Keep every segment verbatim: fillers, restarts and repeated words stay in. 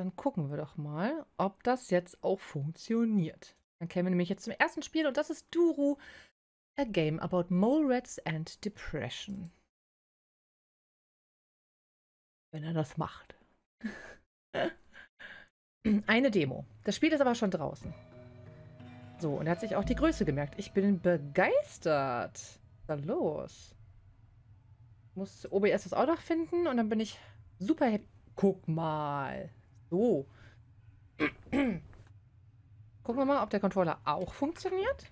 Dann gucken wir doch mal, ob das jetzt auch funktioniert. Dann kämen wir nämlich jetzt zum ersten Spiel und das ist Duru, a game about mole rats and depression. Wenn er das macht. Eine Demo. Das Spiel ist aber schon draußen. So, und er hat sich auch die Größe gemerkt. Ich bin begeistert. Was ist da los? Ich muss O B S das auch noch finden und dann bin ich super happy. Guck mal. So. Gucken wir mal, ob der Controller auch funktioniert.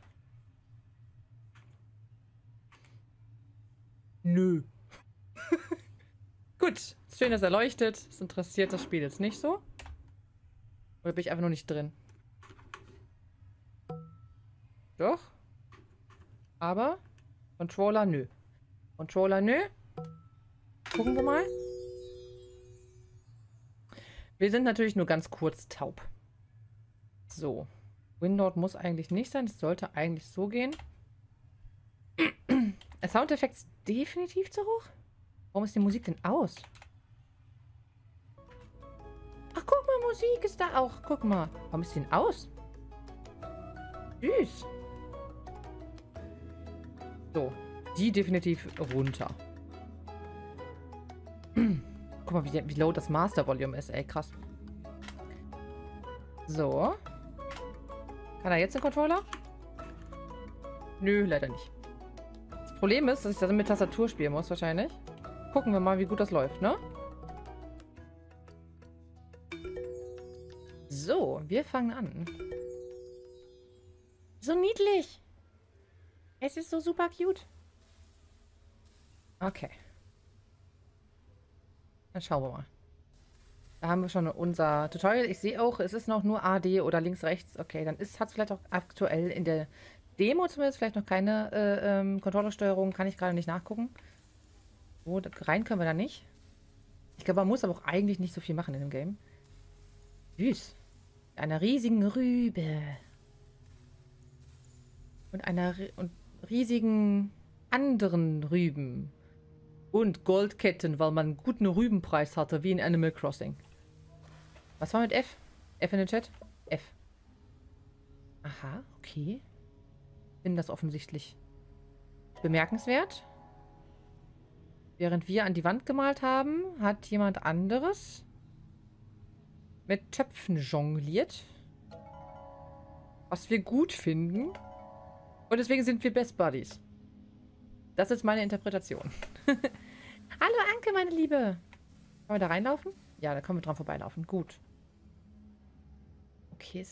Nö. Gut. Schön, dass er leuchtet. Es interessiert das Spiel jetzt nicht so. Oder bin ich einfach nur nicht drin? Doch. Aber Controller, nö. Controller, nö. Gucken wir mal. Wir sind natürlich nur ganz kurz taub. So. Windows muss eigentlich nicht sein. Es sollte eigentlich so gehen. Der Soundeffekt ist definitiv zu hoch. Warum ist die Musik denn aus? Ach, guck mal, Musik ist da auch. Guck mal. Warum ist die denn aus? Süß. So. Die definitiv runter. Guck mal, wie, wie low das Master Volume ist. Ey, krass. So. Kann er jetzt den Controller? Nö, leider nicht. Das Problem ist, dass ich das mit Tastatur spielen muss, wahrscheinlich. Gucken wir mal, wie gut das läuft, ne? So, wir fangen an. So niedlich. Es ist so super cute. Okay. Dann schauen wir mal. Da haben wir schon unser Tutorial. Ich sehe auch, es ist noch nur A D oder links, rechts. Okay, dann hat es vielleicht auch aktuell in der Demo zumindest vielleicht noch keine äh, ähm, Controllersteuerung. Kann ich gerade nicht nachgucken. So, rein können wir da nicht. Ich glaube, man muss aber auch eigentlich nicht so viel machen in dem Game. Süß. Mit einer riesigen Rübe. Und einer und riesigen anderen Rüben. Und Goldketten, weil man einen guten Rübenpreis hatte, wie in Animal Crossing. Was war mit F? F in den Chat? F. Aha, okay. Bin das offensichtlich bemerkenswert. Während wir an die Wand gemalt haben, hat jemand anderes mit Töpfen jongliert. Was wir gut finden. Und deswegen sind wir Best Buddies. Das ist meine Interpretation. Hallo Anke, meine Liebe. Können wir da reinlaufen? Ja, da können wir dran vorbeilaufen. Gut. Okay.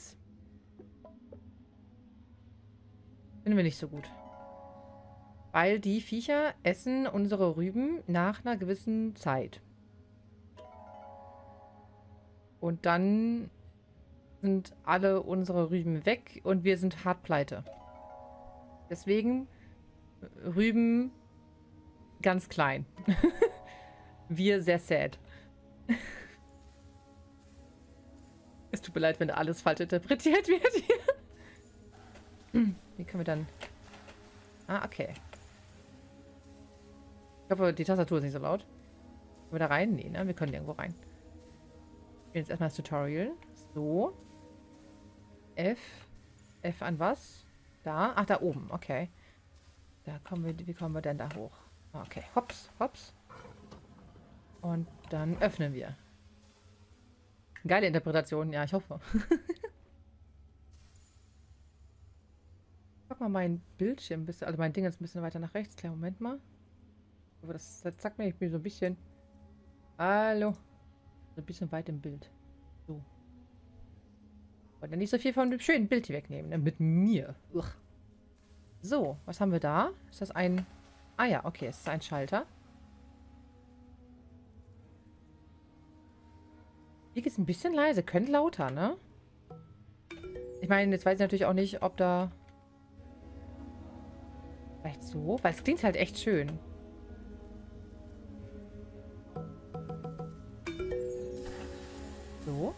Finden wir nicht so gut. Weil die Viecher essen unsere Rüben nach einer gewissen Zeit. Und dann sind alle unsere Rüben weg und wir sind hart pleite. Deswegen Rüben ganz klein. Wir sehr sad. Es tut mir leid, wenn alles falsch interpretiert wird hier. Wie können wir dann... Ah, okay. Ich hoffe, die Tastatur ist nicht so laut. Können wir da rein? Nee, ne? Wir können irgendwo rein. Jetzt erstmal das Tutorial. So. F. F an was? Da. Ach, da oben. Okay. Da kommen wir... Wie kommen wir denn da hoch? Okay, hops, hops. Und dann öffnen wir. Geile Interpretation, ja, ich hoffe. Ich pack mal mein Bildschirm ein bisschen, also mein Ding jetzt ein bisschen weiter nach rechts. Kleinen Moment mal. Aber das, das sagt mir, ich bin so ein bisschen... Hallo. So ein bisschen weit im Bild. So. Und dann nicht so viel von dem schönen Bild hier wegnehmen, ne? Mit mir. Uch. So, was haben wir da? Ist das ein... Ah ja, okay, es ist ein Schalter. Hier geht es ein bisschen leise. Könnte lauter, ne? Ich meine, jetzt weiß ich natürlich auch nicht, ob da... Vielleicht so? Weil es klingt halt echt schön. So.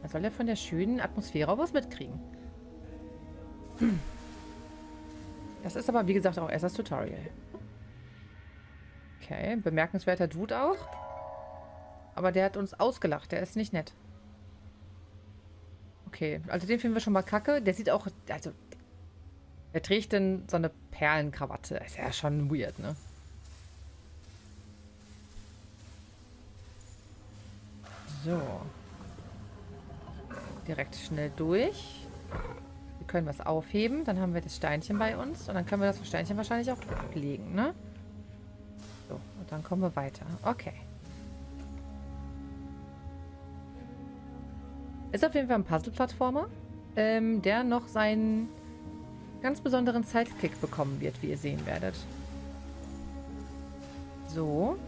Man soll ja von der schönen Atmosphäre auch was mitkriegen. Hm. Das ist aber, wie gesagt, auch erst das Tutorial. Okay, bemerkenswerter Dude auch. Aber der hat uns ausgelacht. Der ist nicht nett. Okay, also den finden wir schon mal kacke. Der sieht auch... Also, der trägt denn so eine Perlenkrawatte. Ist ja schon weird, ne? So. Direkt schnell durch. Wir können was aufheben. Dann haben wir das Steinchen bei uns. Und dann können wir das Steinchen wahrscheinlich auch ablegen, ne? So, und dann kommen wir weiter. Okay. Ist auf jeden Fall ein Puzzle-Plattformer, ähm, der noch seinen ganz besonderen Sidekick bekommen wird, wie ihr sehen werdet. So.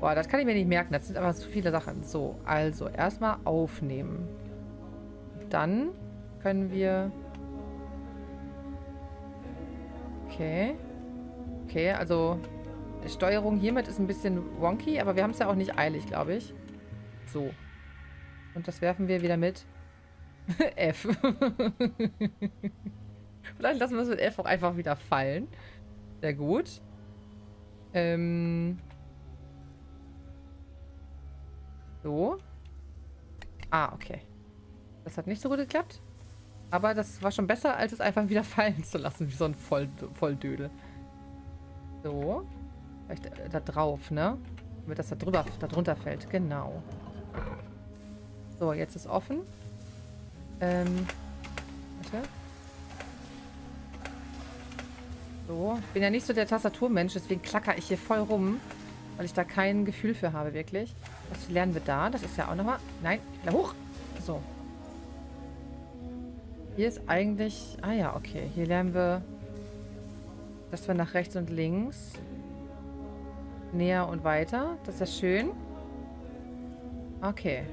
Boah, das kann ich mir nicht merken. Das sind aber zu viele Sachen. So, also erstmal aufnehmen. Dann können wir... Okay. Okay, also Steuerung hiermit ist ein bisschen wonky, aber wir haben es ja auch nicht eilig, glaube ich. So. Und das werfen wir wieder mit F. Vielleicht lassen wir es mit F auch einfach wieder fallen. Sehr gut. Ähm. So. Ah, okay. Das hat nicht so gut geklappt. Aber das war schon besser, als es einfach wieder fallen zu lassen, wie so ein Voll Volldödel. So. Vielleicht da drauf, ne? Damit das da drüber, da drunter fällt. Genau. So, jetzt ist offen. Ähm, warte. So, ich bin ja nicht so der Tastaturmensch, deswegen klacker ich hier voll rum, weil ich da kein Gefühl für habe, wirklich. Was lernen wir da? Das ist ja auch nochmal... Nein, ich will hoch! So. Hier ist eigentlich... Ah ja, okay. Hier lernen wir, dass wir nach rechts und links, näher und weiter. Das ist ja schön. Okay.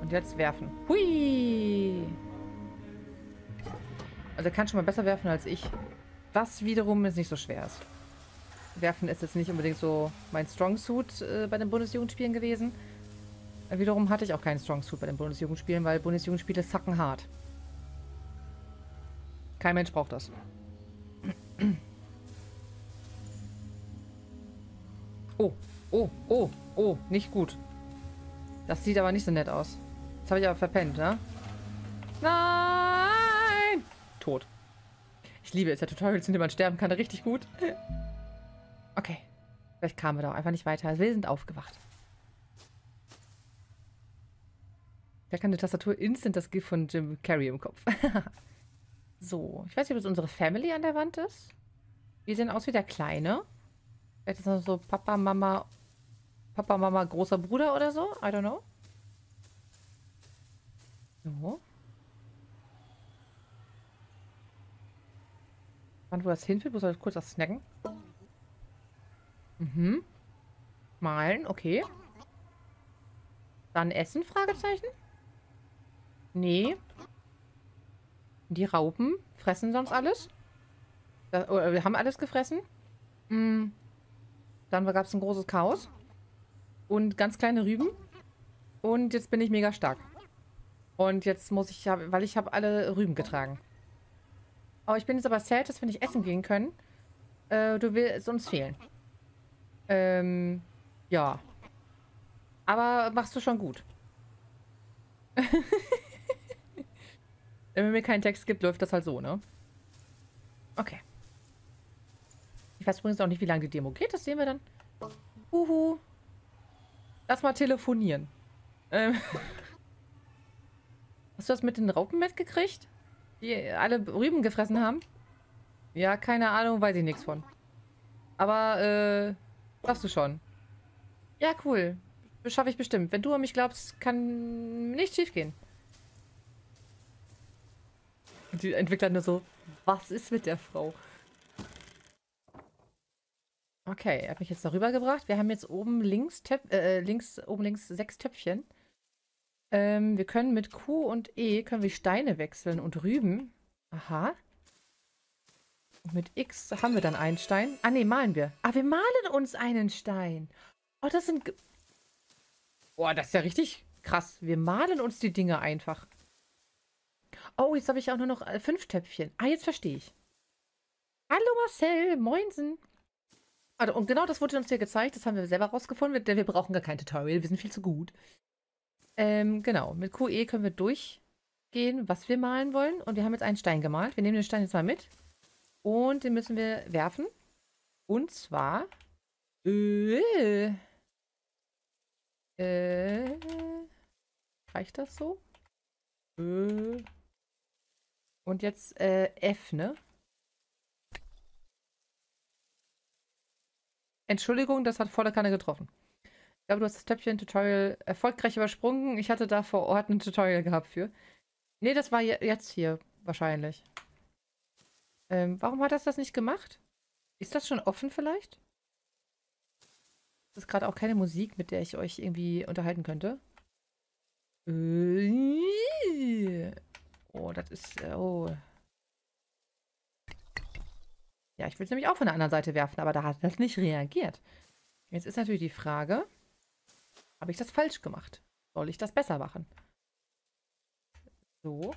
Und jetzt werfen. Hui! Also er kann schon mal besser werfen als ich. Was wiederum ist nicht so schwer ist. Werfen ist jetzt nicht unbedingt so mein Strong Suit äh, bei den Bundesjugendspielen gewesen. Wiederum hatte ich auch keinen Strong Suit bei den Bundesjugendspielen, weil Bundesjugendspiele sacken hart. Kein Mensch braucht das. Oh, oh, oh, oh, nicht gut. Das sieht aber nicht so nett aus. Das habe ich aber verpennt, ne? Nein! Tot. Ich liebe es ja, Tutorials, in denen man sterben kann, richtig gut. Okay. Vielleicht kamen wir da auch einfach nicht weiter. Wir sind aufgewacht. Da kann die Tastatur instant das Gift von Jim Carrey im Kopf. So. Ich weiß nicht, ob das unsere Family an der Wand ist. Wir sehen aus wie der Kleine. Vielleicht ist das so Papa, Mama, Papa, Mama, großer Bruder oder so. I don't know. So. Wann wo das hinfällt, muss ich kurz das snacken. Mhm. Malen, okay. Dann essen, Fragezeichen? Nee. Die Raupen fressen sonst alles. Das, oder wir haben alles gefressen. Mhm. Dann gab es ein großes Chaos. Und ganz kleine Rüben. Und jetzt bin ich mega stark. Und jetzt muss ich, weil ich habe alle Rüben getragen. Aber ich bin jetzt aber sad, dass wir nicht essen gehen können. Äh, du willst uns fehlen. Ähm, ja. Aber machst du schon gut. Wenn mir keinen Text gibt, läuft das halt so, ne? Okay. Ich weiß übrigens auch nicht, wie lange die Demo geht. Das sehen wir dann. Uhu. Lass mal telefonieren. Ähm. Hast du das mit den Raupen mitgekriegt? Die alle Rüben gefressen haben? Ja, keine Ahnung, weiß ich nichts von. Aber, äh, darfst du schon. Ja, cool. Das schaffe ich bestimmt. Wenn du an mich glaubst, kann nicht schief gehen. Die Entwickler nur so, was ist mit der Frau? Okay, er hat mich jetzt noch rübergebracht. Wir haben jetzt oben links, Töp äh, links, oben links sechs Töpfchen. Ähm, wir können mit Q und E können wir Steine wechseln und Rüben. Aha. Und mit X haben wir dann einen Stein. Ah, ne, malen wir. Ah, wir malen uns einen Stein. Oh, das sind... Boah, das ist ja richtig krass. Wir malen uns die Dinge einfach. Oh, jetzt habe ich auch nur noch fünf Töpfchen. Ah, jetzt verstehe ich. Hallo Marcel, moinsen. Also, und genau das wurde uns hier gezeigt. Das haben wir selber rausgefunden, denn wir brauchen gar kein Tutorial. Wir sind viel zu gut. Ähm, genau. Mit Q E können wir durchgehen, was wir malen wollen. Und wir haben jetzt einen Stein gemalt. Wir nehmen den Stein jetzt mal mit. Und den müssen wir werfen. Und zwar... Äh, äh, reicht das so? Äh, und jetzt äh, F, ne? Entschuldigung, das hat volle Kanne getroffen. Ich glaube, du hast das Töpfchen-Tutorial erfolgreich übersprungen. Ich hatte da vor Ort ein Tutorial gehabt für. Ne, das war jetzt hier wahrscheinlich. Ähm, warum hat das das nicht gemacht? Ist das schon offen vielleicht? Das ist gerade auch keine Musik, mit der ich euch irgendwie unterhalten könnte. Oh, das ist... Oh. Ja, ich will es nämlich auch von der anderen Seite werfen, aber da hat das nicht reagiert. Jetzt ist natürlich die Frage, habe ich das falsch gemacht? Soll ich das besser machen? So.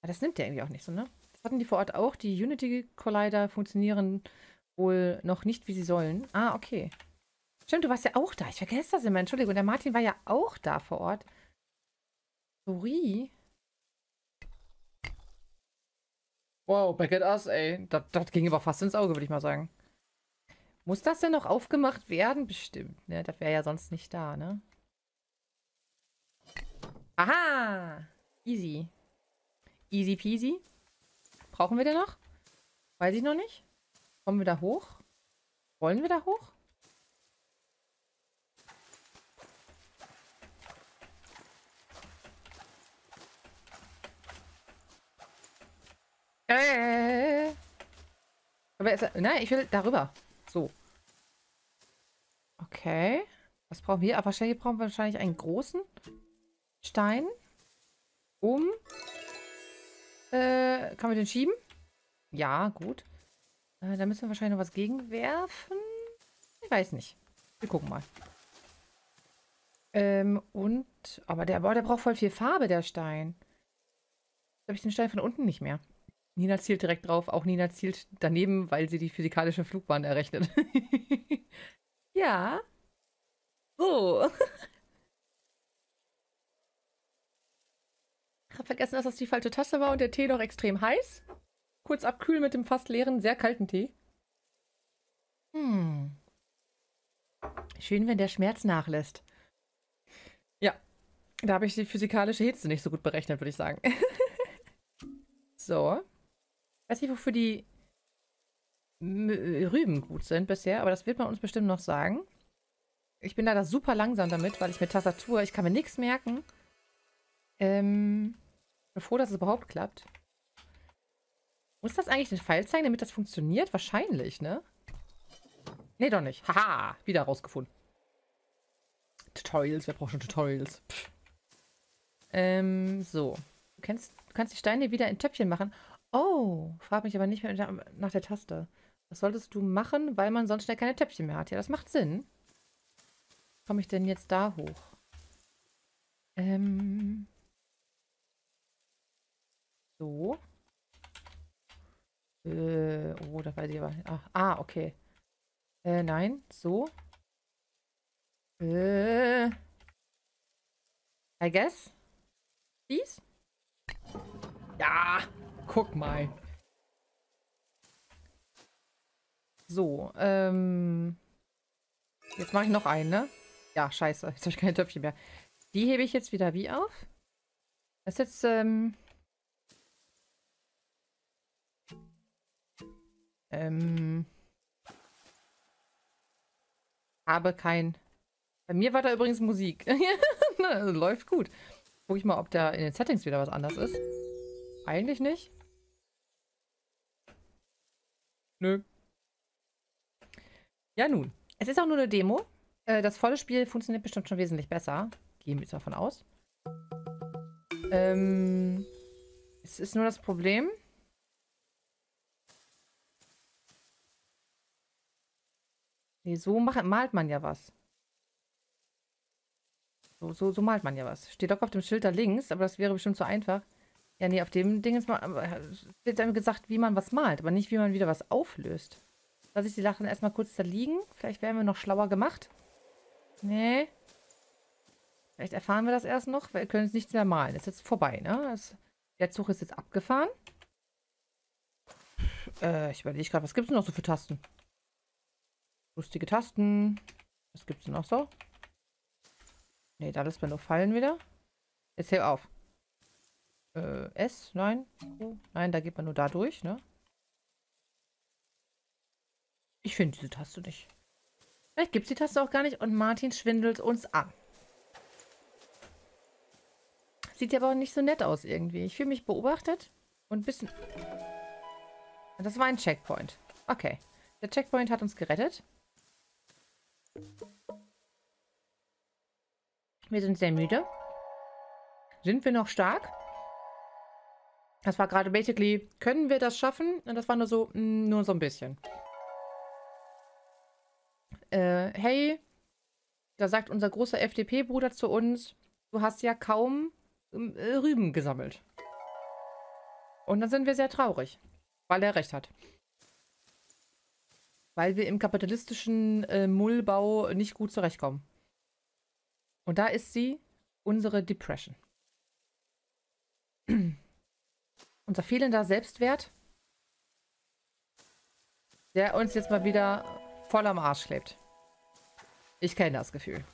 Aber das nimmt der irgendwie auch nicht so, ne? Das hatten die vor Ort auch. Die Unity-Collider funktionieren wohl noch nicht, wie sie sollen. Ah, okay. Stimmt, du warst ja auch da. Ich vergesse das immer. Entschuldigung, der Martin war ja auch da vor Ort. Sorry. Wow, back at us, ey. Das, das ging aber fast ins Auge, würde ich mal sagen. Muss das denn noch aufgemacht werden? Bestimmt, ne? Das wäre ja sonst nicht da, ne? Aha! Easy. Easy peasy. Brauchen wir den noch? Weiß ich noch nicht. Kommen wir da hoch? Wollen wir da hoch? Äh. Aber ist, nein, ich will darüber. So. Okay. Was brauchen wir? Aber wahrscheinlich brauchen wir wahrscheinlich einen großen Stein. Um. Äh, kann man den schieben? Ja, gut. Äh, da müssen wir wahrscheinlich noch was gegenwerfen. Ich weiß nicht. Wir gucken mal. Ähm, und. Aber der, boah, der braucht voll viel Farbe, der Stein. Jetzt habe ich den Stein von unten nicht mehr. Nina zielt direkt drauf. Auch Nina zielt daneben, weil sie die physikalische Flugbahn errechnet. Ja. So. Ich habe vergessen, dass das die falsche Tasse war und der Tee noch extrem heiß. Kurz abkühlen mit dem fast leeren, sehr kalten Tee. Hm. Schön, wenn der Schmerz nachlässt. Ja. Da habe ich die physikalische Hitze nicht so gut berechnet, würde ich sagen. So. Ich weiß nicht, wofür die Rüben gut sind bisher, aber das wird man uns bestimmt noch sagen. Ich bin leider super langsam damit, weil ich mit Tastatur, ich kann mir nichts merken. Ähm, ich bin froh, dass es überhaupt klappt. Muss das eigentlich den Pfeil zeigen, damit das funktioniert? Wahrscheinlich, ne? Ne, doch nicht. Haha, wieder rausgefunden. Tutorials, wer braucht schon Tutorials? Pff. Ähm, so. Du kennst, du kannst die Steine wieder in Töpfchen machen. Oh, frag mich aber nicht mehr nach der Taste. Das solltest du machen, weil man sonst schnell keine Töpfchen mehr hat. Ja, das macht Sinn. Wie komme ich denn jetzt da hoch? Ähm. So. Äh, oh, da weiß ich aber. Ach, ah, okay. Äh, nein, so. Äh. I guess. Dies? Ja! Guck mal. So, ähm. Jetzt mache ich noch einen, ne? Ja, scheiße. Jetzt habe ich kein Töpfchen mehr. Die hebe ich jetzt wieder wie auf? Das ist jetzt, ähm. Ähm. Habe kein. Bei mir war da übrigens Musik. Läuft gut. Guck ich mal, ob da in den Settings wieder was anders ist. Eigentlich nicht. Nö. Ja, nun. Es ist auch nur eine Demo. Das volle Spiel funktioniert bestimmt schon wesentlich besser. Gehen wir jetzt davon aus. Ähm, es ist nur das Problem. Nee, so macht, malt man ja was. So, so, so malt man ja was. Steht doch auf dem Schild da links, aber das wäre bestimmt zu einfach. Ja, nee, auf dem Ding ist mal, wird einem gesagt, wie man was malt, aber nicht, wie man wieder was auflöst. Lass ich die Lachen erstmal kurz da liegen. Vielleicht werden wir noch schlauer gemacht. Nee. Vielleicht erfahren wir das erst noch. Wir können jetzt nichts mehr malen. Ist jetzt vorbei, ne? Das, der Zug ist jetzt abgefahren. Äh, ich überlege gerade, was gibt es denn noch so für Tasten? Lustige Tasten. Was gibt es denn noch so? Nee, da lässt man nur fallen wieder. Jetzt hör auf. Äh, S? Nein. Nein, da geht man nur da durch, ne? Ich finde diese Taste nicht. Vielleicht gibt es die Taste auch gar nicht und Martin schwindelt uns an. Sieht ja aber auch nicht so nett aus irgendwie. Ich fühle mich beobachtet und ein bisschen... Das war ein Checkpoint. Okay. Der Checkpoint hat uns gerettet. Wir sind sehr müde. Sind wir noch stark? Das war gerade basically, können wir das schaffen? Und das war nur so, nur so ein bisschen. Äh, hey, da sagt unser großer F D P-Bruder zu uns, du hast ja kaum äh, Rüben gesammelt. Und dann sind wir sehr traurig, weil er recht hat. Weil wir im kapitalistischen äh, Mullbau nicht gut zurechtkommen. Und da ist sie, unsere Depression. Unser fehlender Selbstwert, der uns jetzt mal wieder voll am Arsch schlägt. Ich kenne das Gefühl.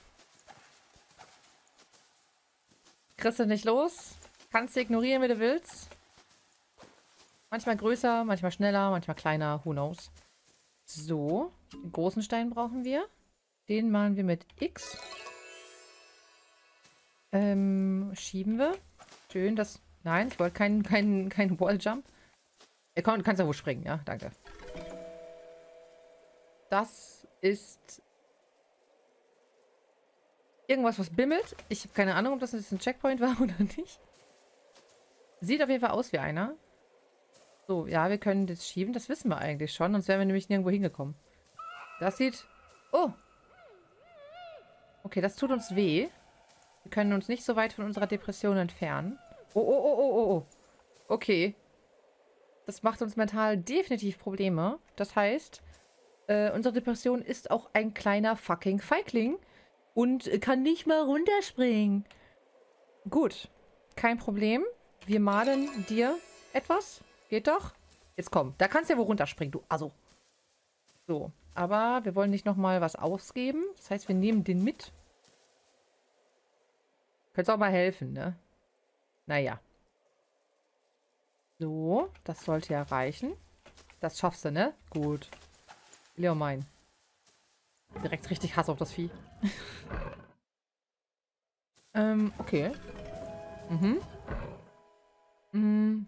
Kriegst du nicht los, kannst du ignorieren, wie du willst. Manchmal größer, manchmal schneller, manchmal kleiner, who knows. So, den großen Stein brauchen wir. Den malen wir mit X. Ähm, schieben wir. Schön, das... Nein, ich wollte keinen keinen, keinen Walljump. Du kannst ja wohl springen, ja? Danke. Das ist... Irgendwas, was bimmelt. Ich habe keine Ahnung, ob das jetzt ein Checkpoint war oder nicht. Sieht auf jeden Fall aus wie einer. So, ja, wir können das schieben. Das wissen wir eigentlich schon. Sonst wären wir nämlich nirgendwo hingekommen. Das sieht... Oh! Okay, das tut uns weh. Wir können uns nicht so weit von unserer Depression entfernen. Oh, oh, oh, oh, oh, oh. Okay. Das macht uns mental definitiv Probleme. Das heißt, äh, unsere Depression ist auch ein kleiner fucking Feigling und kann nicht mal runterspringen. Gut. Kein Problem. Wir malen dir etwas. Geht doch. Jetzt komm. Da kannst du ja wohl runterspringen, du Asso. So. Aber wir wollen nicht nochmal was ausgeben. Das heißt, wir nehmen den mit. Könnt's auch mal helfen, ne? Naja. So, das sollte ja reichen. Das schaffst du, ne? Gut. Leo mein. Direkt richtig Hass auf das Vieh. ähm, okay. Mhm. Mhm.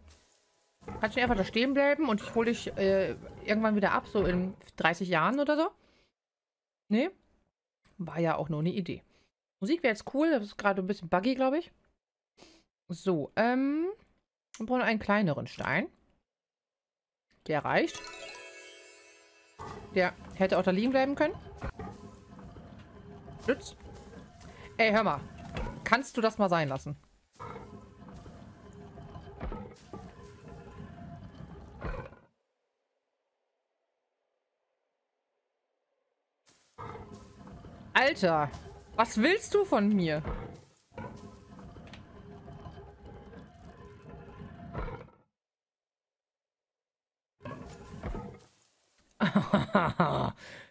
Kannst du einfach da stehen bleiben und ich hole dich äh, irgendwann wieder ab, so in dreißig Jahren oder so? Nee? War ja auch nur eine Idee. Musik wäre jetzt cool, das ist gerade ein bisschen buggy, glaube ich. So, ähm, wir brauchen einen kleineren Stein. Der reicht. Der hätte auch da liegen bleiben können. Schütz. Ey, hör mal. Kannst du das mal sein lassen? Alter, was willst du von mir?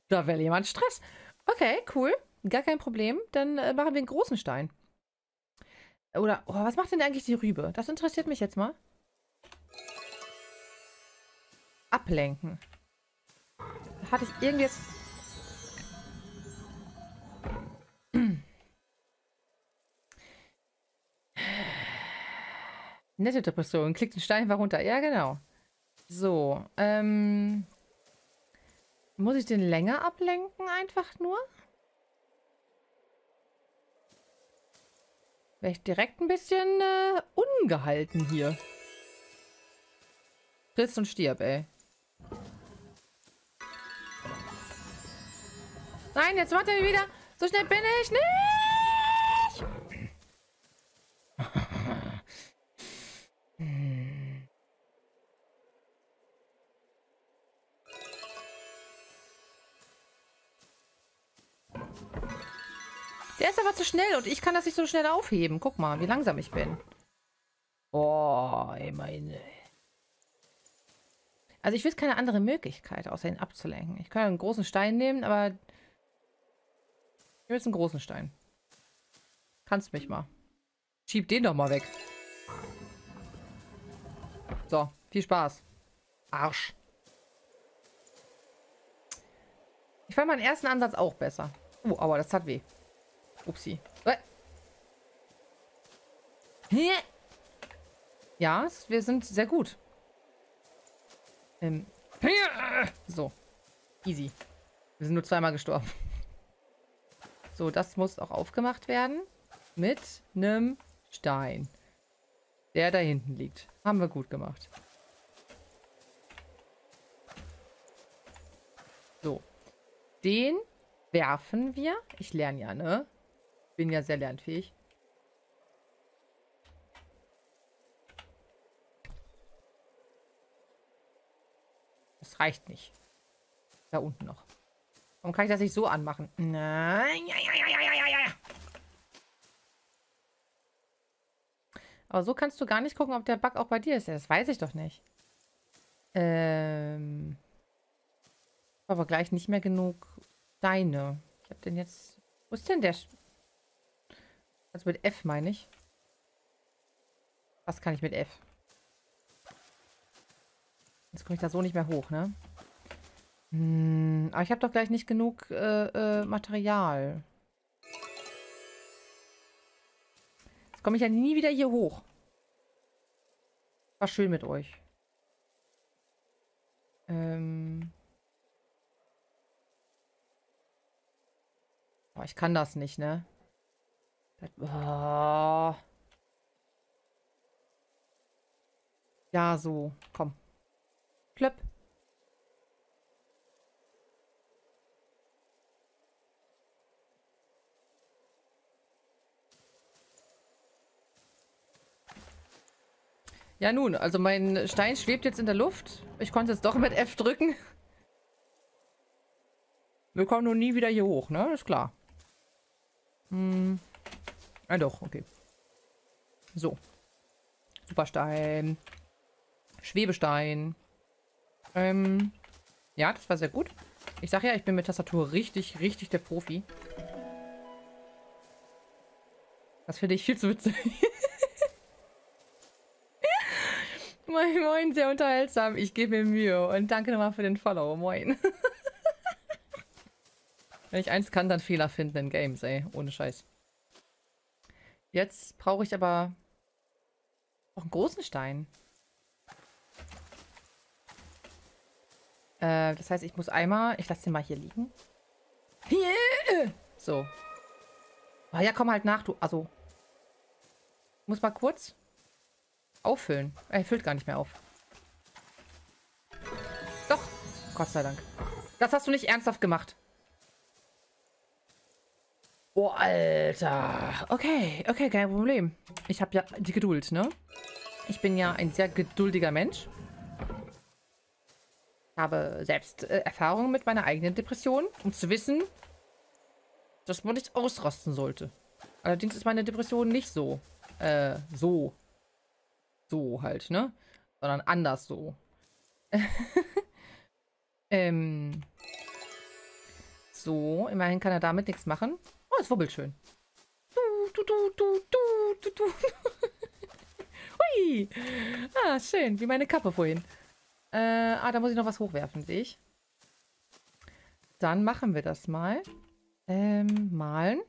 Da will jemand Stress. Okay, cool. Gar kein Problem. Dann äh, machen wir einen großen Stein. Oder, oh, was macht denn eigentlich die Rübe? Das interessiert mich jetzt mal. Ablenken. Da hatte ich irgendwie jetzt... Nette Depression. Klickt den Stein einfach runter. Ja, genau. So, ähm... Muss ich den länger ablenken einfach nur? Wäre ich direkt ein bisschen äh, ungehalten hier. Triss und stirb, ey. Nein, jetzt macht er mich wieder. So schnell bin ich nicht. Der ist aber zu schnell und ich kann das nicht so schnell aufheben. Guck mal, wie langsam ich bin. Boah, ey, meine. Also ich will keine andere Möglichkeit, außer ihn abzulenken. Ich kann einen großen Stein nehmen, aber... Ich will jetzt einen großen Stein. Kannst mich mal. Schieb den doch mal weg. So, viel Spaß. Arsch. Ich fand meinen ersten Ansatz auch besser. Oh, aber das tat weh. Upsi. Ja, wir sind sehr gut. Ähm. So. Easy. Wir sind nur zweimal gestorben. So, das muss auch aufgemacht werden. Mit einem Stein. Der da hinten liegt. Haben wir gut gemacht. So. Den werfen wir. Ich lerne ja, ne? Bin ja sehr lernfähig. Das reicht nicht. Da unten noch. Warum kann ich das nicht so anmachen? Nein, ja, ja, ja, ja, ja, ja. Aber so kannst du gar nicht gucken, ob der Bug auch bei dir ist. Das weiß ich doch nicht. Ähm. Aber gleich nicht mehr genug Steine. Ich hab den jetzt... Wo ist denn der... Also mit F meine ich. Was kann ich mit F? Jetzt komme ich da so nicht mehr hoch, ne? Hm, aber ich habe doch gleich nicht genug äh, äh, Material. Jetzt komme ich ja nie wieder hier hoch. War schön mit euch. Ähm oh, ich kann das nicht, ne? Das, oh. Ja, so. Komm. Klöpp. Ja nun, also mein Stein schwebt jetzt in der Luft. Ich konnte es doch mit F drücken. Wir kommen nun nie wieder hier hoch, ne? Ist klar. Hm. Ah doch, okay. So. Superstein. Schwebestein. Ähm. Ja, das war sehr gut. Ich sag ja, ich bin mit Tastatur richtig, richtig der Profi. Das finde ich viel zu witzig. Moin, moin, sehr unterhaltsam. Ich gebe mir Mühe. Und danke nochmal für den Follow. Moin. Wenn ich eins kann, dann Fehler finden in Games, ey. Ohne Scheiß. Jetzt brauche ich aber auch einen großen Stein. Äh, das heißt, ich muss einmal... Ich lasse den mal hier liegen. So. Ah ja, komm halt nach, du... Also. Ich muss mal kurz... auffüllen. Er füllt gar nicht mehr auf. Doch. Gott sei Dank. Das hast du nicht ernsthaft gemacht. Oh, Alter. Okay, okay, kein Problem. Ich habe ja die Geduld, ne? Ich bin ja ein sehr geduldiger Mensch. Ich habe selbst äh, Erfahrung mit meiner eigenen Depression, um zu wissen, dass man nicht ausrasten sollte. Allerdings ist meine Depression nicht so. Äh, so. So halt, ne? Sondern anders so. ähm. So, immerhin kann er damit nichts machen. Oh, es wubbelt schön. Du, du, du, du, du, du, du. Hui! Ah, schön, wie meine Kappe vorhin. Äh, ah, da muss ich noch was hochwerfen, sehe ich. Dann machen wir das mal. Ähm, malen.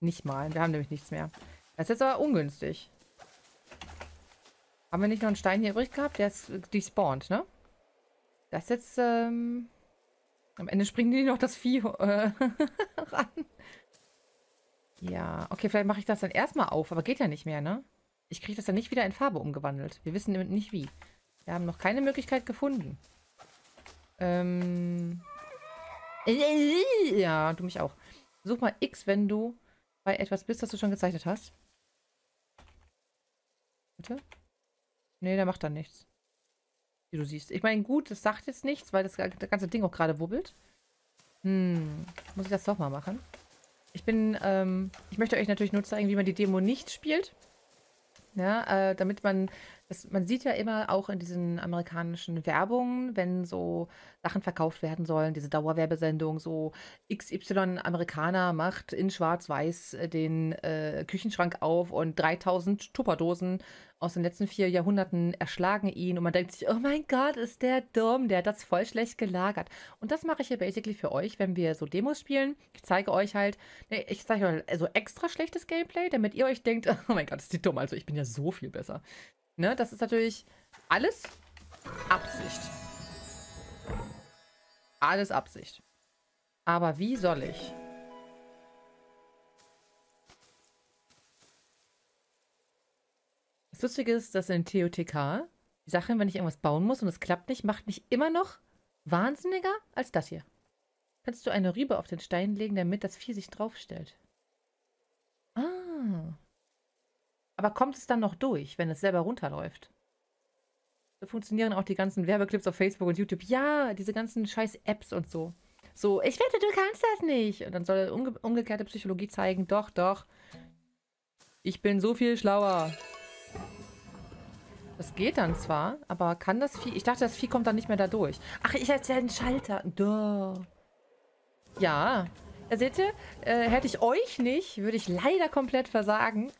Nicht malen, wir haben nämlich nichts mehr. Das ist jetzt aber ungünstig. Haben wir nicht noch einen Stein hier übrig gehabt? Der ist despawnt, ne? Das ist jetzt, ähm... Am Ende springen die noch das Vieh äh, ran. Ja, okay, vielleicht mache ich das dann erstmal auf. Aber geht ja nicht mehr, ne? Ich kriege das dann nicht wieder in Farbe umgewandelt. Wir wissen nicht wie. Wir haben noch keine Möglichkeit gefunden. Ähm... Ja, du mich auch. Such mal X, wenn du bei etwas bist, das du schon gezeichnet hast. Bitte? Nee, der macht dann nichts. Wie du siehst. Ich meine, gut, das sagt jetzt nichts, weil das ganze Ding auch gerade wubbelt. Hm, muss ich das doch mal machen? Ich bin, ähm, ich möchte euch natürlich nur zeigen, wie man die Demo nicht spielt. Ja, äh, damit man, das, man sieht ja immer auch in diesen amerikanischen Werbungen, wenn so Sachen verkauft werden sollen, diese Dauerwerbesendung, so X Y Amerikaner macht in Schwarz-Weiß den äh, Küchenschrank auf und dreitausend Tupperdosen aus den letzten vier Jahrhunderten erschlagen ihn und man denkt sich, oh mein Gott, ist der dumm, der hat das voll schlecht gelagert. Und das mache ich ja basically für euch, wenn wir so Demos spielen. Ich zeige euch halt, nee, ich zeige euch so extra schlechtes Gameplay, damit ihr euch denkt, oh mein Gott, ist die dumm, also ich bin ja so viel besser. Ne, das ist natürlich alles Absicht. Alles Absicht. Aber wie soll ich... Das Lustige ist, dass in T O T K die Sachen, wenn ich irgendwas bauen muss und es klappt nicht, macht mich immer noch wahnsinniger als das hier. Kannst du eine Rübe auf den Stein legen, damit das Vieh sich draufstellt? Ah. Aber kommt es dann noch durch, wenn es selber runterläuft? So funktionieren auch die ganzen Werbeclips auf Facebook und YouTube. Ja, diese ganzen scheiß Apps und so. So, ich wette, du kannst das nicht. Und dann soll umge- umgekehrte Psychologie zeigen, doch, doch. Ich bin so viel schlauer. Das geht dann zwar, aber kann das Vieh... Ich dachte, das Vieh kommt dann nicht mehr da durch. Ach, ich hätte ja einen Schalter. Duh. Ja. Da seht ihr, äh, hätte ich euch nicht, würde ich leider komplett versagen.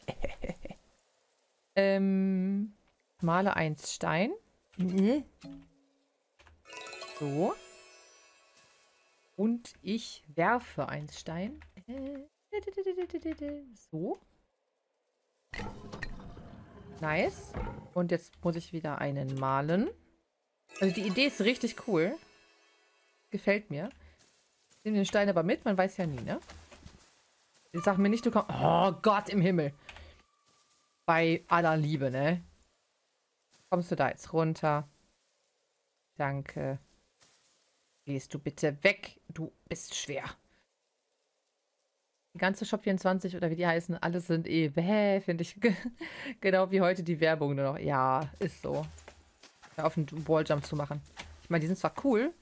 ähm, male einen Stein. Mhm. So. Und ich werfe einen Stein. So. Nice. Und jetzt muss ich wieder einen malen. Also die Idee ist richtig cool. Gefällt mir. Ich nehme den Stein aber mit, man weiß ja nie, ne? Ich sag mir nicht, du kommst... Oh Gott im Himmel. Bei aller Liebe, ne? Kommst du da jetzt runter? Danke. Gehst du bitte weg. Du bist schwer. Die ganze Shop vierundzwanzig oder wie die heißen, alles sind eh bäh, finde ich. Genau wie heute die Werbung nur noch. Ja, ist so. Auf den Walljump zu machen. Ich meine, die sind zwar cool,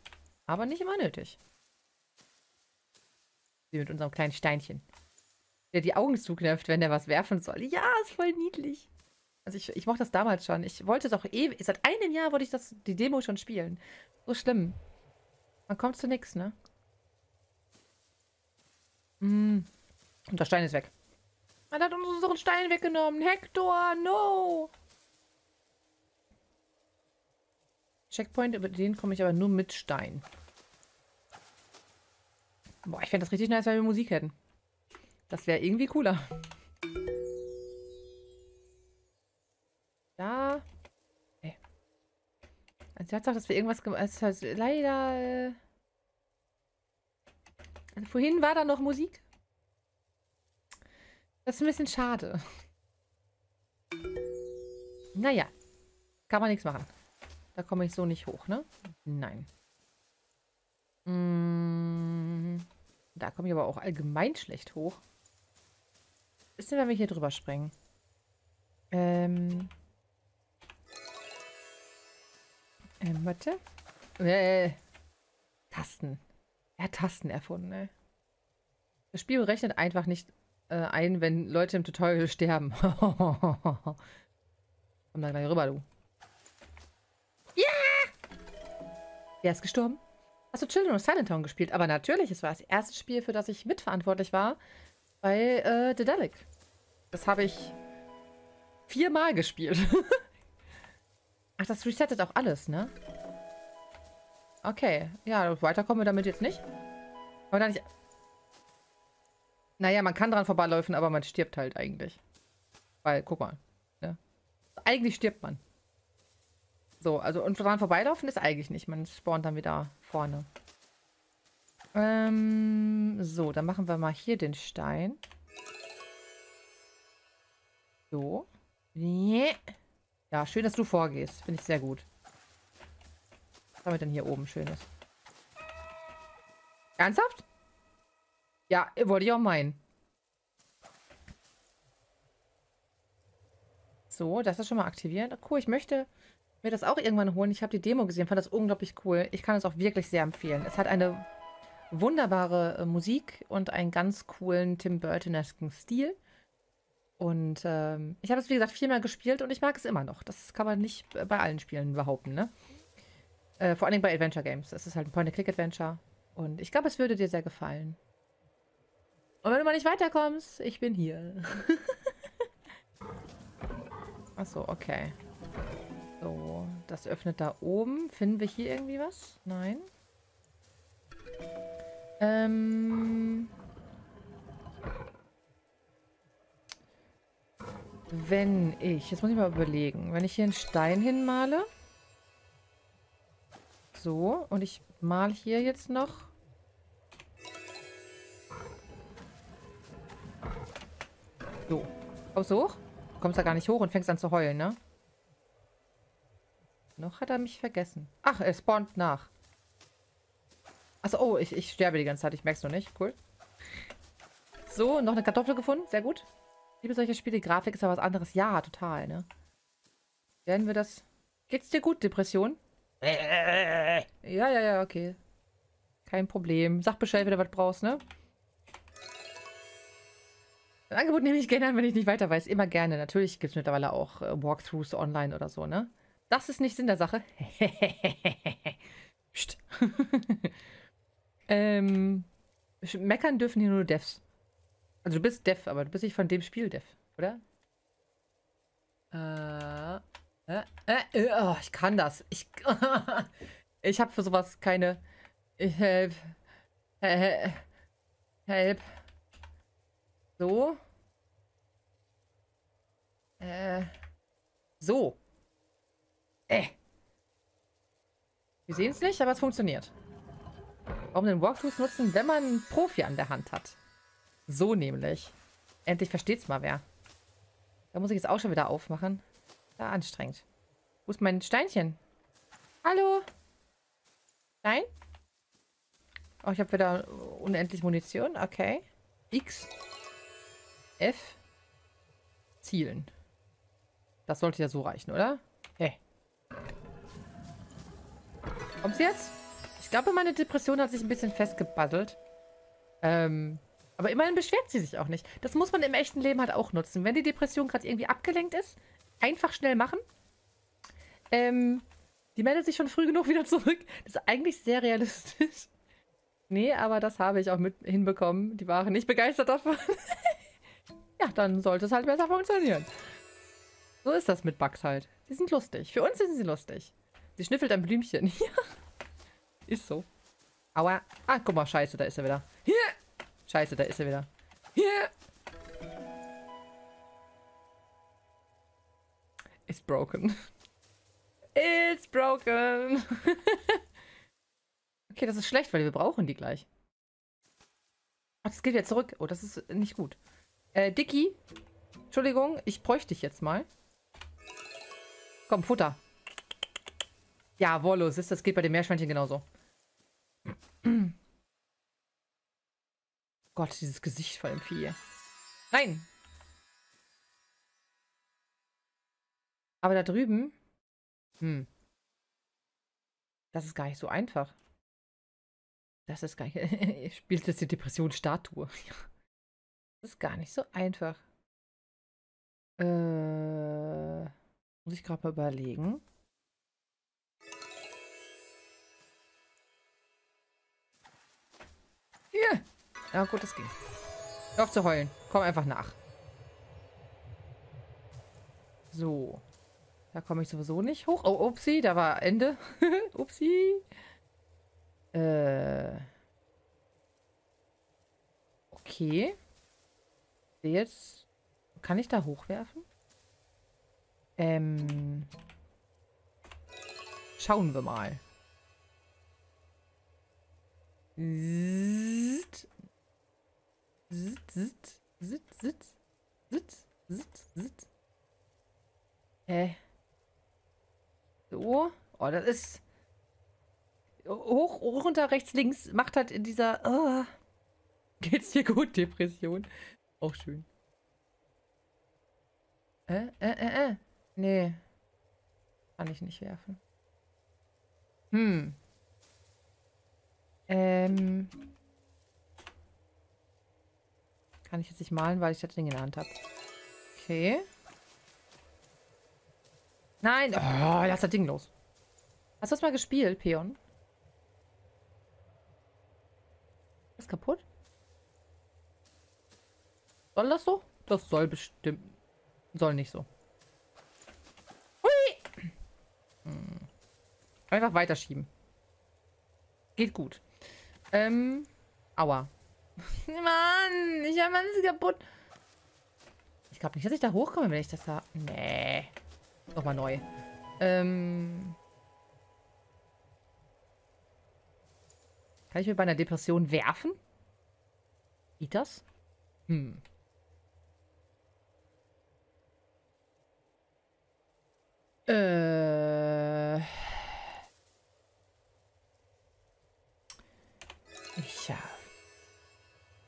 aber nicht immer nötig. Die mit unserem kleinen Steinchen. Der die Augen zuknöpft, wenn der was werfen soll. Ja, ist voll niedlich. Also ich, ich mochte das damals schon. Ich wollte es auch ewig. Seit einem Jahr wollte ich das, die Demo schon spielen. So schlimm. Man kommt zu nichts, ne? Hm. Und der Stein ist weg. Man hat uns unseren Stein weggenommen. Hector, no! Checkpoint, über den komme ich aber nur mit Stein. Boah, ich fände das richtig nice, wenn wir Musik hätten. Das wäre irgendwie cooler. Da. Nee. Also die Tatsache, dass wir irgendwas gemacht haben. Also leider... Äh Vorhin war da noch Musik. Das ist ein bisschen schade. Naja. Kann man nichts machen. Da komme ich so nicht hoch, ne? Nein. Mm, da komme ich aber auch allgemein schlecht hoch. Was ist denn, wenn wir hier drüber springen? Ähm. Ähm, warte. Äh, Tasten. Er hat Tasten erfunden, ey. Das Spiel berechnet einfach nicht äh, ein, wenn Leute im Tutorial sterben. Komm da gleich rüber, du. Ja! Wer ist gestorben? Hast du Children of Silent Town gespielt? Aber natürlich, es war das erste Spiel, für das ich mitverantwortlich war. Bei äh, Daedalic. Das habe ich viermal gespielt. Ach, das resettet auch alles, ne? Okay, ja, weiter kommen wir damit jetzt nicht. Aber dann nicht. Naja, man kann dran vorbeiläufen, aber man stirbt halt eigentlich. Weil, guck mal. Ne? Eigentlich stirbt man. So, also und dran vorbeilaufen ist eigentlich nicht. Man spawnt dann wieder vorne. Ähm, so, dann machen wir mal hier den Stein. So. Ja, schön, dass du vorgehst. Finde ich sehr gut. Was haben wir denn hier oben Schönes? Ernsthaft? Ja, wollte ich auch meinen. So, das ist schon mal aktiviert. Cool, ich möchte mir das auch irgendwann holen. Ich habe die Demo gesehen, fand das unglaublich cool. Ich kann es auch wirklich sehr empfehlen. Es hat eine wunderbare äh, Musik und einen ganz coolen Tim Burton-esken Stil. Und ähm, ich habe es, wie gesagt, viermal gespielt und ich mag es immer noch. Das kann man nicht bei allen Spielen behaupten, ne? Äh, vor allem bei Adventure Games. Es ist halt ein Point-and-Click-Adventure. Und ich glaube, es würde dir sehr gefallen. Und wenn du mal nicht weiterkommst, ich bin hier. Achso, okay. So, das öffnet da oben. Finden wir hier irgendwie was? Nein. Ähm... Wenn ich, jetzt muss ich mal überlegen, wenn ich hier einen Stein hinmale, so, und ich mal hier jetzt noch, so, kommst du hoch? Du kommst da gar nicht hoch und fängst an zu heulen, ne? Noch hat er mich vergessen. Ach, er spawnt nach. Achso, oh, ich, ich sterbe die ganze Zeit, ich merk's noch nicht, cool. So, noch eine Kartoffel gefunden, sehr gut. Ich liebe solche Spiele, Grafik ist ja was anderes. Ja, total, ne? Werden wir das... Geht's dir gut, Depression? Ja, ja, ja, okay. Kein Problem. Sag Bescheid, wenn du was brauchst, ne? Ein Angebot nehme ich gerne an, wenn ich nicht weiter weiß. Immer gerne. Natürlich gibt es mittlerweile auch äh, Walkthroughs online oder so, ne? Das ist nicht Sinn der Sache. Psst. ähm, meckern dürfen hier nur Devs. Also du bist Dev, aber du bist nicht von dem Spiel Dev, oder? Äh, äh, äh, oh, ich kann das. Ich, ich habe für sowas keine... Help. Help. Help. So. Äh. So. Äh. Wir sehen es nicht, aber es funktioniert. Warum den Walkthroughs nutzen, wenn man einen Profi an der Hand hat? So nämlich. Endlich versteht's mal wer. Da muss ich jetzt auch schon wieder aufmachen. Da anstrengend. Wo ist mein Steinchen? Hallo? Nein? Oh, ich habe wieder unendlich Munition. Okay. X. F. Zielen. Das sollte ja so reichen, oder? Hey. Kommt's jetzt? Ich glaube, meine Depression hat sich ein bisschen festgebuddelt. Ähm... Aber immerhin beschwert sie sich auch nicht. Das muss man im echten Leben halt auch nutzen. Wenn die Depression gerade irgendwie abgelenkt ist, einfach schnell machen. Ähm, die meldet sich schon früh genug wieder zurück. Das ist eigentlich sehr realistisch. Nee, aber das habe ich auch mit hinbekommen. Die waren nicht begeistert davon. Ja, dann sollte es halt besser funktionieren. So ist das mit Bugs halt. Die sind lustig. Für uns sind sie lustig. Sie schnüffelt ein Blümchen. Ja. Ist so. Aua. Ah, guck mal, scheiße, da ist er wieder. Hier! Scheiße, da ist er wieder. Hier! It's broken. It's broken. Okay, das ist schlecht, weil wir brauchen die gleich. Ach, das geht wieder zurück. Oh, das ist nicht gut. Äh, Dicky. Entschuldigung, ich bräuchte dich jetzt mal. Komm, Futter. Jawollo, das geht bei den Meerschweinchen genauso. Gott, dieses Gesicht von dem Vieh. Nein! Aber da drüben... Hm. Das ist gar nicht so einfach. Das ist gar nicht... Spielt jetzt die Depressionsstatue. Das ist gar nicht so einfach. Äh... Muss ich gerade mal überlegen. Hier! Ja gut, das ging. Hör auf zu heulen. Komm einfach nach. So. Da komme ich sowieso nicht hoch. Oh, upsi, da war Ende. Upsi. Äh. Okay. Jetzt. Kann ich da hochwerfen? Ähm. Schauen wir mal. Zzt. Sitz, sitz, sitz, sitz, sitz, sitz, sitz. Hä? So. Oh, das ist... Hoch, runter, rechts, links. Macht halt in dieser... Oh. Geht's dir gut, Depression? Auch schön. Äh, äh, äh, äh. Nee. Kann ich nicht werfen. Hm. Ähm... Kann ich jetzt nicht malen, weil ich das Ding in der Hand habe. Okay. Nein! Oh, lass das Ding los. Hast du das mal gespielt, Peon? Ist kaputt? Soll das so? Das soll bestimmt... Soll nicht so. Hui! Hm. Einfach weiterschieben. Geht gut. Ähm... Aua. Mann, ich habe alles kaputt. Ich glaube nicht, dass ich da hochkomme, wenn ich das da... Nee. Nochmal neu. Ähm... Kann ich mir bei einer Depression werfen? Geht das? Hm. Äh... Ja.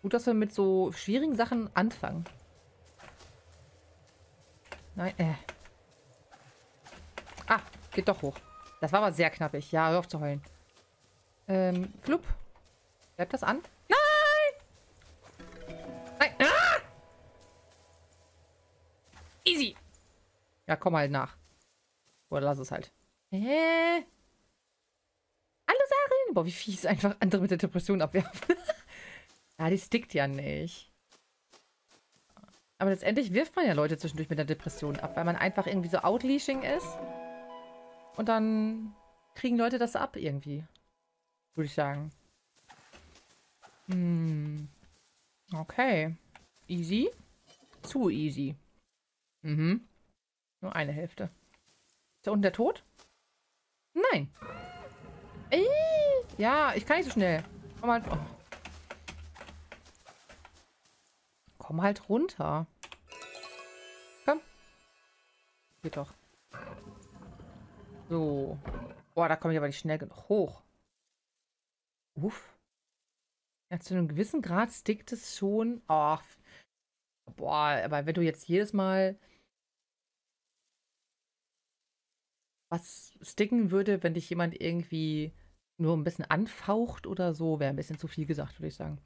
Gut, dass wir mit so schwierigen Sachen anfangen. Nein, äh. Ah, geht doch hoch. Das war aber sehr knappig. Ja, hör auf zu heulen. Ähm, flup. Bleibt das an? Nein! Nein! Ah! Easy! Ja, komm halt nach. Oder lass es halt. Hä? Hallo, Sarin! Boah, wie fies einfach andere mit der Depression abwerfen. Ja, die stickt ja nicht. Aber letztendlich wirft man ja Leute zwischendurch mit der Depression ab, weil man einfach irgendwie so outleashing ist. Und dann kriegen Leute das ab irgendwie. Würde ich sagen. Hm. Okay. Easy. Zu easy. Mhm. Nur eine Hälfte. Ist da unten der Tod? Nein. Äh, ja, ich kann nicht so schnell. Komm halt, oh. Komm halt runter. Komm. Geht doch. So. Boah, da komme ich aber nicht schnell genug hoch. Uff. Ja, zu einem gewissen Grad stickt es schon. Oh. Boah, aber wenn du jetzt jedes Mal was sticken würde, wenn dich jemand irgendwie nur ein bisschen anfaucht oder so, wäre ein bisschen zu viel gesagt, würde ich sagen.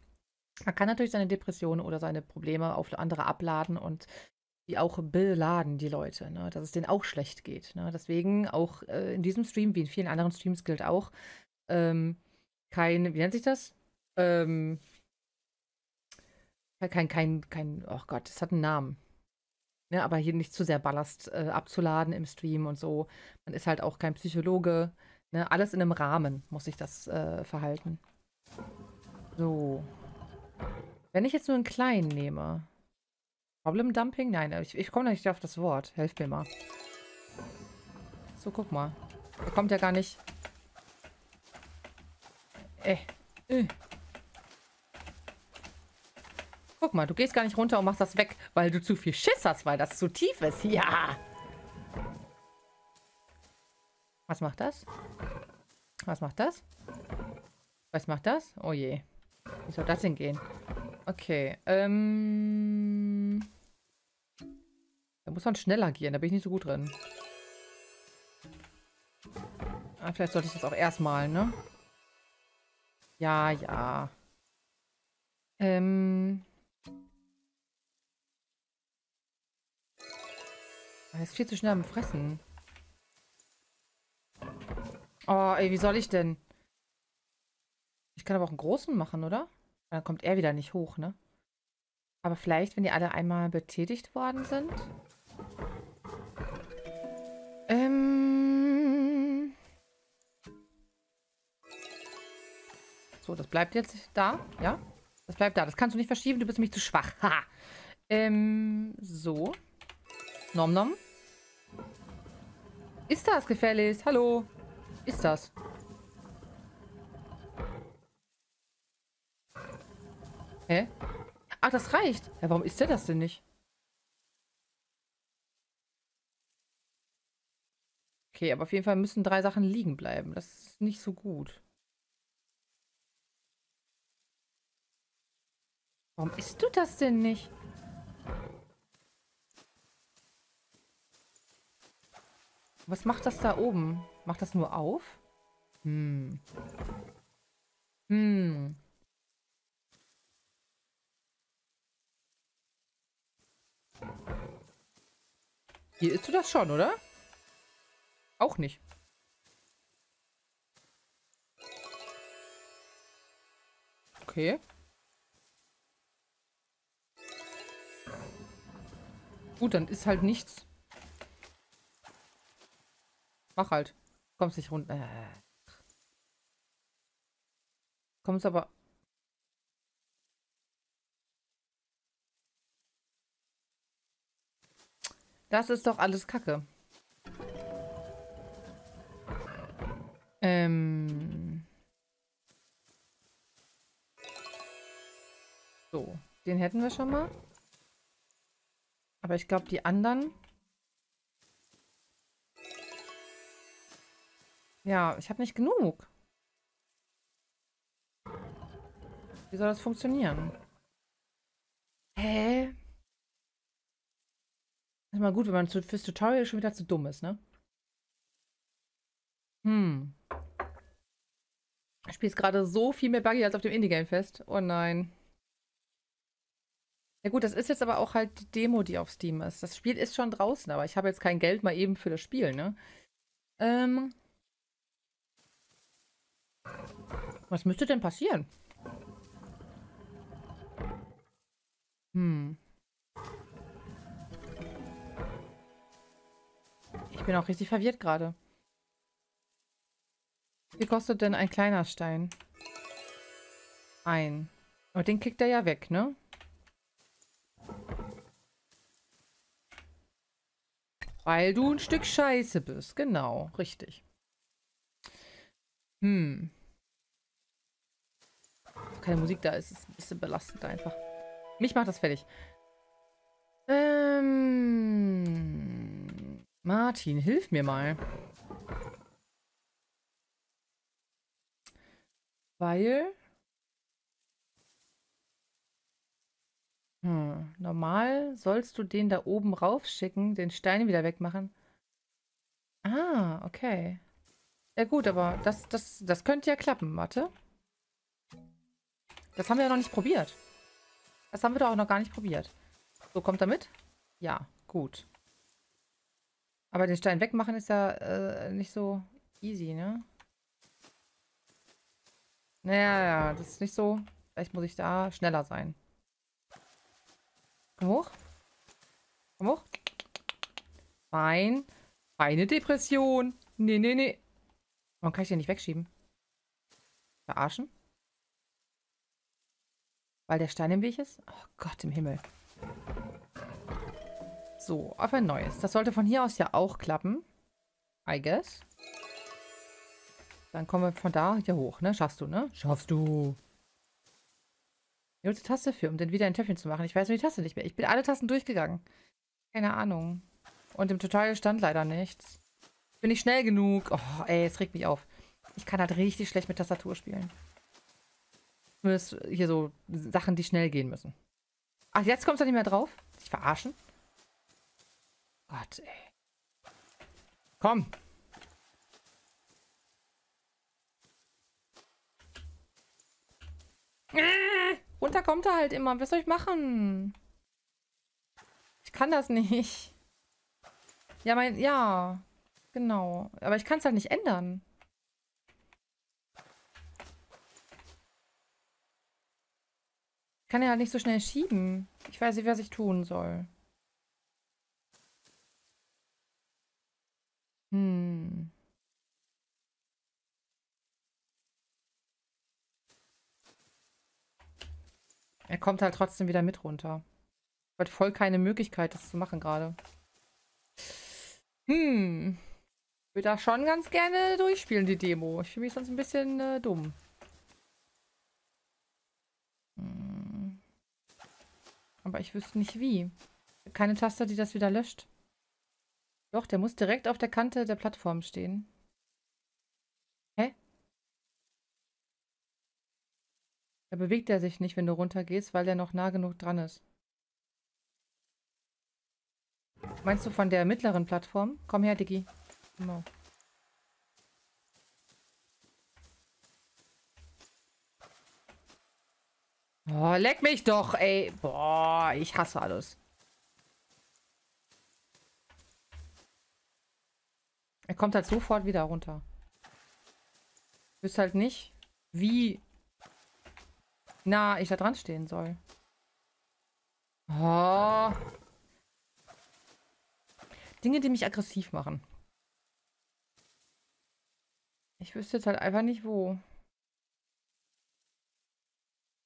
Man kann natürlich seine Depressionen oder seine Probleme auf andere abladen und die auch beladen, die Leute, ne? Dass es denen auch schlecht geht. Ne? Deswegen auch äh, in diesem Stream, wie in vielen anderen Streams gilt auch, ähm, kein, wie nennt sich das? Ähm, kein, kein, kein, oh Gott, es hat einen Namen. Ja, aber hier nicht zu sehr Ballast äh, abzuladen im Stream und so. Man ist halt auch kein Psychologe. Ne? Alles in einem Rahmen muss sich das äh, verhalten. So. Wenn ich jetzt nur einen kleinen nehme. Problem Dumping? Nein, ich, ich komme da nicht auf das Wort. Helft mir mal. So, guck mal. Der kommt ja gar nicht. Äh, äh. Guck mal, du gehst gar nicht runter und machst das weg, weil du zu viel Schiss hast, weil das zu tief ist. Ja! Was macht das? Was macht das? Was macht das? Oh je. Wie soll das denn gehen? Okay, ähm... da muss man schnell agieren, da bin ich nicht so gut drin. Ah, vielleicht sollte ich das auch erstmal, ne? Ja, ja. Ähm... Er ist viel zu schnell am Fressen. Oh, ey, wie soll ich denn? Ich kann aber auch einen großen machen, oder? Dann kommt er wieder nicht hoch, ne? Aber vielleicht, wenn die alle einmal betätigt worden sind? Ähm... So, das bleibt jetzt da, ja? Das bleibt da. Das kannst du nicht verschieben, du bist nämlich zu schwach. Haha. Ähm, so... Nom nom. Ist das gefälligst? Hallo. Ist das? Hä? Ach, das reicht. Ja, warum ist der das denn nicht? Okay, aber auf jeden Fall müssen drei Sachen liegen bleiben. Das ist nicht so gut. Warum isst du das denn nicht? Was macht das da oben? Macht das nur auf? Hm. Hm. Hier isst du das schon, oder? Auch nicht. Okay. Gut, dann ist halt nichts. Mach halt. Kommst nicht runter. Äh. Kommst aber... Das ist doch alles Kacke. Ähm. So, den hätten wir schon mal. Aber ich glaube, die anderen... Ja, ich habe nicht genug. Wie soll das funktionieren? Hä? Ist mal gut, wenn man fürs Tutorial schon wieder zu dumm ist, ne? Hm. Ich spiele gerade so viel mehr Buggy als auf dem Indie-Game fest. Oh nein. Ja gut, das ist jetzt aber auch halt die Demo, die auf Steam ist. Das Spiel ist schon draußen, aber ich habe jetzt kein Geld mal eben für das Spiel, ne? Ähm. Was müsste denn passieren? Hm. Ich bin auch richtig verwirrt gerade. Wie kostet denn ein kleiner Stein? Ein. Aber den kriegt er ja weg, ne? Weil du ein Stück Scheiße bist. Genau, richtig. Hm. Keine Musik da ist, ist ein bisschen belastend einfach. Mich macht das fertig. Ähm... Martin, hilf mir mal. Weil... Hm, normal sollst du den da oben raufschicken, den Stein wieder wegmachen. Ah, okay. Ja gut, aber das, das, das könnte ja klappen. Warte. Das haben wir ja noch nicht probiert. Das haben wir doch auch noch gar nicht probiert. So, kommt er mit? Ja, gut. Aber den Stein wegmachen ist ja äh, nicht so easy, ne? Naja, ja, das ist nicht so. Vielleicht muss ich da schneller sein. Komm hoch. Komm hoch. Fein. Feine Depression. Nee, nee, nee. Warum kann ich den nicht wegschieben? Verarschen? Weil der Stein im Weg ist? Oh Gott im Himmel. So, auf ein neues. Das sollte von hier aus ja auch klappen. I guess. Dann kommen wir von da hier hoch, ne? Schaffst du, ne? Schaffst du. Hier ist die Taste für, um den wieder in Töpfchen zu machen. Ich weiß nur die Taste nicht mehr. Ich bin alle Tasten durchgegangen. Keine Ahnung. Und im Tutorial stand leider nichts. Bin ich schnell genug? Oh, ey, es regt mich auf. Ich kann halt richtig schlecht mit Tastatur spielen. Zumindest hier so Sachen, die schnell gehen müssen. Ach, jetzt kommst du nicht mehr drauf? Dich verarschen? Gott, ey. Komm. Äh, runter kommt er halt immer. Was soll ich machen? Ich kann das nicht. Ja, mein... Ja. Genau. Aber ich kann es halt nicht ändern. Ich kann ja halt nicht so schnell schieben. Ich weiß nicht, was ich tun soll. Hm. Er kommt halt trotzdem wieder mit runter. Ich habe voll keine Möglichkeit, das zu machen gerade. Hm. Ich würde da schon ganz gerne durchspielen, die Demo. Ich fühle mich sonst ein bisschen äh, dumm. Hm. Aber ich wüsste nicht wie. Keine Taste, die das wieder löscht. Doch, der muss direkt auf der Kante der Plattform stehen. Hä? Da bewegt er sich nicht, wenn du runtergehst, weil er noch nah genug dran ist. Meinst du von der mittleren Plattform? Komm her, Diggi. Genau. Oh, leck mich doch, ey. Boah, ich hasse alles. Er kommt halt sofort wieder runter. Ich wüsste halt nicht, wie nah ich da dran stehen soll. Oh. Dinge, die mich aggressiv machen. Ich wüsste jetzt halt einfach nicht, wo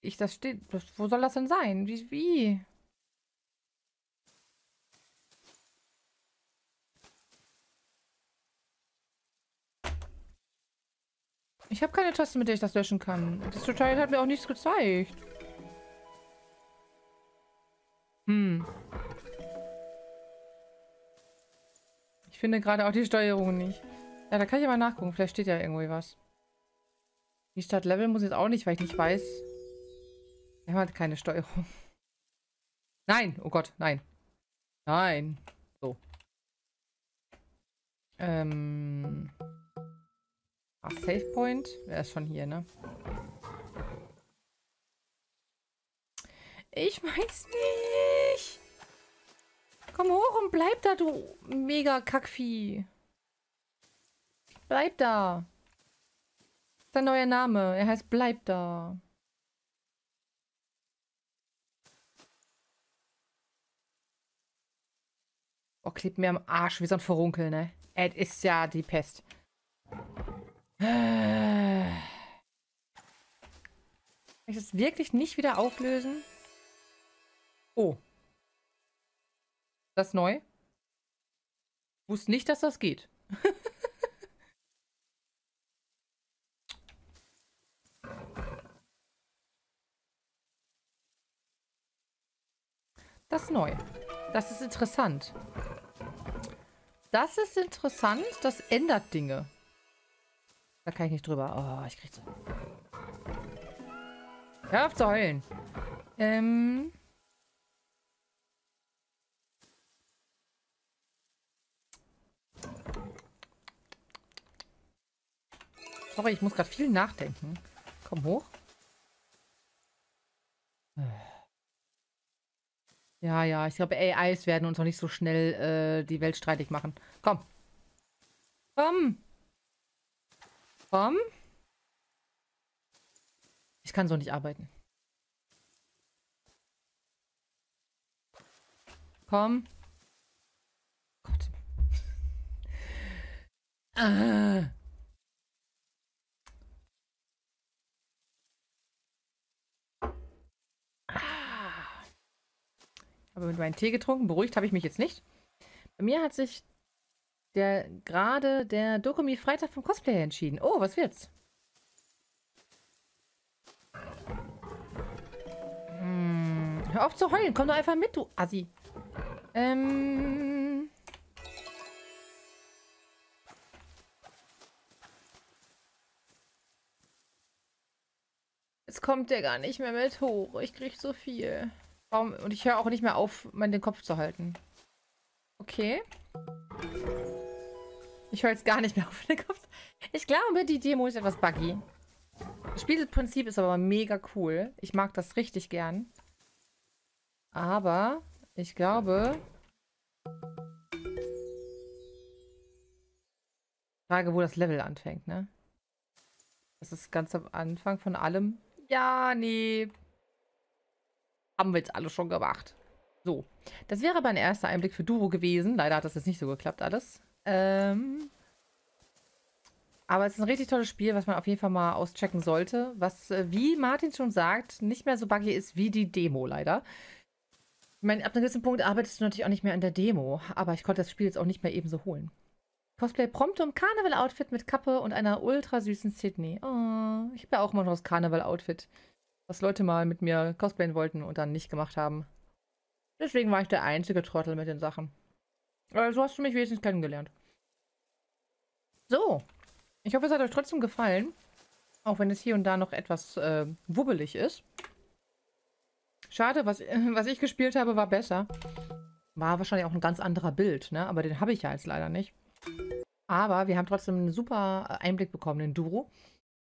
ich das steht. Wo soll das denn sein? Wie? Wie? Ich habe keine Taste, mit der ich das löschen kann. Das Tutorial hat mir auch nichts gezeigt. Hm. Ich finde gerade auch die Steuerung nicht. Ja, da kann ich aber nachgucken. Vielleicht steht ja irgendwie was. Die Startlevel muss jetzt auch nicht, weil ich nicht weiß. Wir haben halt keine Steuerung. Nein! Oh Gott, nein. Nein. So. Ähm... Ach, Save Point? Er ist schon hier, ne? Ich weiß nicht. Komm hoch und bleib da, du mega Kackvieh. Bleib da. Sein neuer Name. Er heißt Bleib da. Oh, klebt mir am Arsch wie so ein Furunkel, ne? Es ist ja die Pest. Kann ich das wirklich nicht wieder auflösen? Oh. Das ist neu. Ich wusste nicht, dass das geht. Das ist neu. Das ist interessant. Das ist interessant. Das ändert Dinge. Da kann ich nicht drüber. Oh, ich krieg's. Hör auf zu heulen. Ähm. Sorry, ich muss gerade viel nachdenken. Komm hoch. Ja, ja, ich glaube, A Is werden uns noch nicht so schnell äh, die Welt streitig machen. Komm. Komm. Komm. Ich kann so nicht arbeiten. Komm. Gott. Ah. Ah. Aber mit meinem Tee getrunken, beruhigt habe ich mich jetzt nicht. Bei mir hat sich Der, gerade der Dokomi Freitag vom Cosplay entschieden. Oh, was wird's? Hm, hör auf zu heulen. Komm doch einfach mit, du Assi. Ähm... Jetzt kommt der gar nicht mehr mit hoch. Ich krieg so viel. Und ich höre auch nicht mehr auf, meinen den Kopf zu halten. Okay. Ich höre jetzt gar nicht mehr auf den Kopf. Ich glaube, die Demo ist etwas buggy. Das Spielprinzip ist aber mega cool. Ich mag das richtig gern. Aber ich glaube... Frage, wo das Level anfängt, ne? Das ist ganz am Anfang von allem. Ja, nee. Haben wir jetzt alle schon gemacht. So. Das wäre aber ein erster Einblick für Duro gewesen. Leider hat das jetzt nicht so geklappt alles. Ähm, aber es ist ein richtig tolles Spiel, was man auf jeden Fall mal auschecken sollte. Was, wie Martin schon sagt, nicht mehr so buggy ist wie die Demo, leider. Ich meine, ab einem gewissen Punkt arbeitest du natürlich auch nicht mehr an der Demo. Aber ich konnte das Spiel jetzt auch nicht mehr ebenso holen. Cosplay Promptum Karneval-Outfit mit Kappe und einer ultra süßen Sydney. Oh, ich habe ja auch immer noch das Karneval-Outfit, was Leute mal mit mir cosplayen wollten und dann nicht gemacht haben. Deswegen war ich der einzige Trottel mit den Sachen. So hast du mich wenigstens kennengelernt. So. Ich hoffe, es hat euch trotzdem gefallen. Auch wenn es hier und da noch etwas äh, wubbelig ist. Schade, was, was ich gespielt habe, war besser. War wahrscheinlich auch ein ganz anderer Bild, ne? Aber den habe ich ja jetzt leider nicht. Aber wir haben trotzdem einen super Einblick bekommen in Duro.